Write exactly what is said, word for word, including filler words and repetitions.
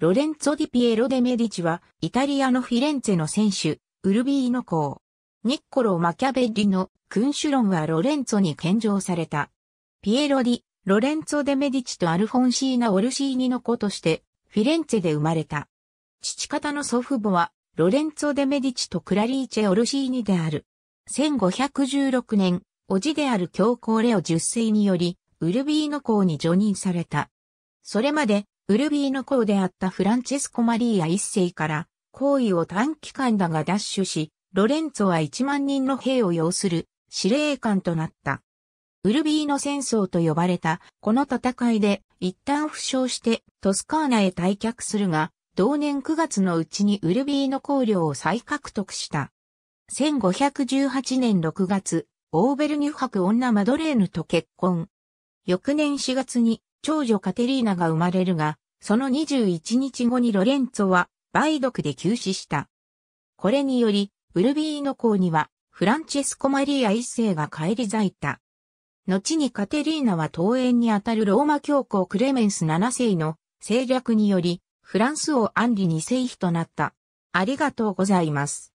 ロレンツォ・ディ・ピエロ・デ・メディチは、イタリアのフィレンツェの選手、ウルビーノ公。ニッコロ・マキャベッリの君主論はロレンツォに献上された。ピエロ・ディ・ロレンツォ・デ・メディチとアルフォンシーナ・オルシーニの子として、フィレンツェで生まれた。父方の祖父母は、ロレンツォ・デ・メディチとクラリーチェ・オルシーニである。せんごひゃくじゅうろくねん、叔父である教皇レオじゅっせいにより、ウルビーノ公に叙任された。それまで、ウルビーノ公であったフランチェスコ・マリーアいっせいから、皇位を短期間だが奪取し、ロレンツォはいちまんにんの兵を擁する司令官となった。ウルビーノ戦争と呼ばれたこの戦いで一旦負傷してトスカーナへ退却するが、同年くがつのうちにウルビーノ公領を再獲得した。せんごひゃくじゅうはちねんろくがつ、オーベルニュ伯女マドレーヌと結婚。翌年しがつに、長女カテリーナが生まれるが、そのにじゅういちにちごにロレンツォは梅毒で急死した。これにより、ウルビーノ公にはフランチェスコ・マリーアいっせいが返り咲いた。後にカテリーナは遠縁にあたるローマ教皇クレメンスななせいの政略により、フランス王アンリにせい妃となった。ありがとうございます。